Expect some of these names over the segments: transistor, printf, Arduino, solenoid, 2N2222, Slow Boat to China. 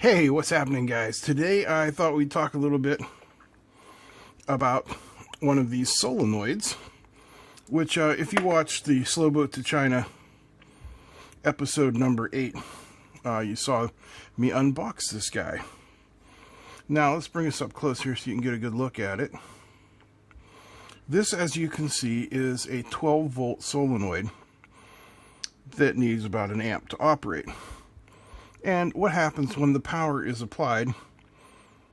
Hey, what's happening, guys? Today I thought we'd talk a little bit about one of these solenoids, which if you watched the Slow Boat to China episode number 8, you saw me unbox this guy. Now let's bring this up close here so you can get a good look at it. This, as you can see, is a 12-volt solenoid that needs about an amp to operate. And what happens when the power is applied,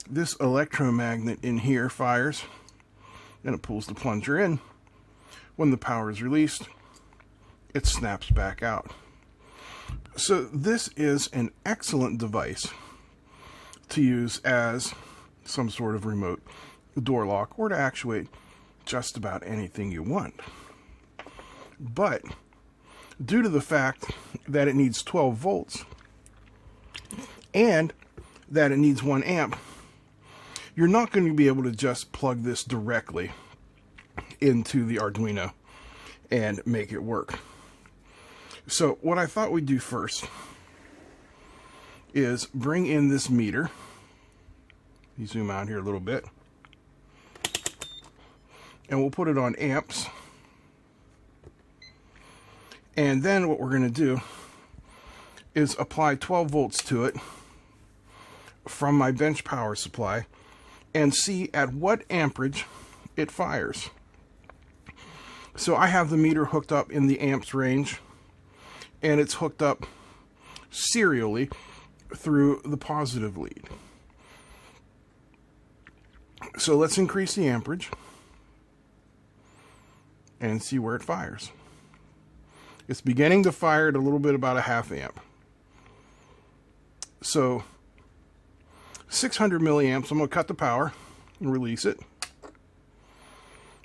this electromagnet in here fires and it pulls the plunger in. When the power is released, it snaps back out. So this is an excellent device to use as some sort of remote door lock or to actuate just about anything you want. But due to the fact that it needs 12 volts, and that it needs 1 amp, you're not going to be able to just plug this directly into the Arduino and make it work. So what I thought we'd do first is bring in this meter. You zoom out here a little bit, and we'll put it on amps. And then what we're going to do is apply 12 volts to it from my bench power supply and see at what amperage it fires. So I have the meter hooked up in the amps range, and it's hooked up serially through the positive lead. So let's increase the amperage and see where it fires. It's beginning to fire at a little bit, about a half amp. So 600 milliamps, I'm going to cut the power and release it.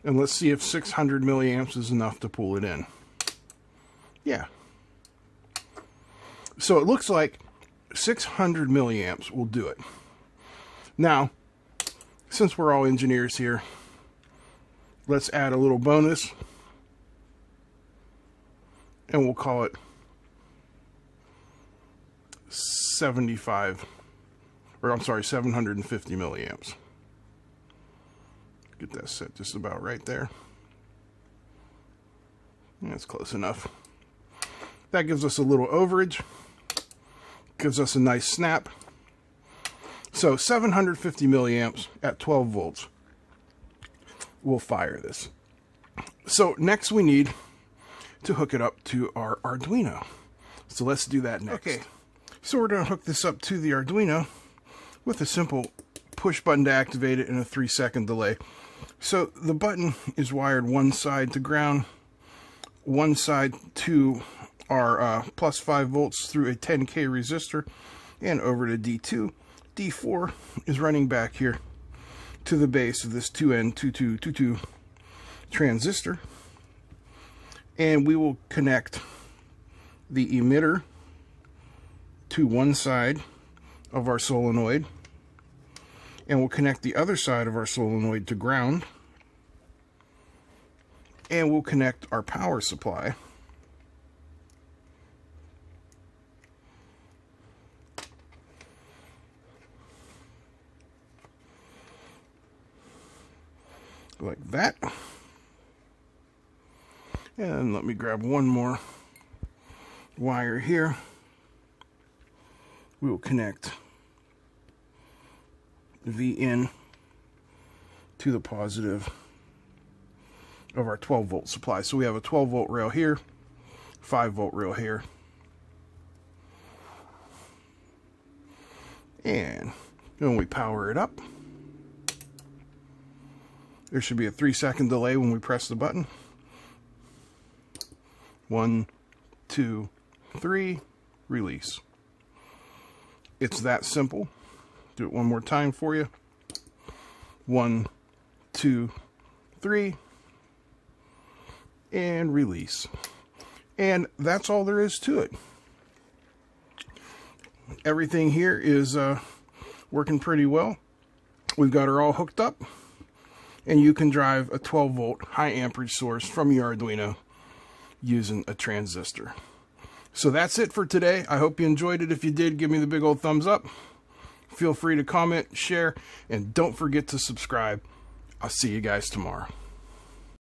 And let's see if 600 milliamps is enough to pull it in. Yeah. So it looks like 600 milliamps will do it. Now, since we're all engineers here, let's add a little bonus. And we'll call it 750 milliamps. Get that set just about right there. That's close enough. That gives us a little overage, gives us a nice snap. So 750 milliamps at 12 volts will fire this. So next we need to hook it up to our Arduino. So let's do that next. Okay. So we're going to hook this up to the Arduino with a simple push button to activate it and a 3-second delay. So the button is wired one side to ground, one side to our plus 5 volts through a 10K resistor and over to D2. D4 is running back here to the base of this 2N2222 transistor. And we will connect the emitter to one side of our solenoid, and we'll connect the other side of our solenoid to ground, and we'll connect our power supply like that. And let me grab one more wire here. We will connect V in to the positive of our 12 volt supply. So we have a 12 volt rail here, 5 volt rail here, and when we power it up, there should be a 3-second delay when we press the button. 1, 2, 3, release. It's that simple. Do it one more time for you. 1, 2, 3, and release. And that's all there is to it. Everything here is working pretty well. We've got her all hooked up, and you can drive a 12 volt high amperage source from your Arduino using a transistor. So that's it for today. I hope you enjoyed it. If you did, give me the big old thumbs up. Feel free to comment, share, and don't forget to subscribe. I'll see you guys tomorrow.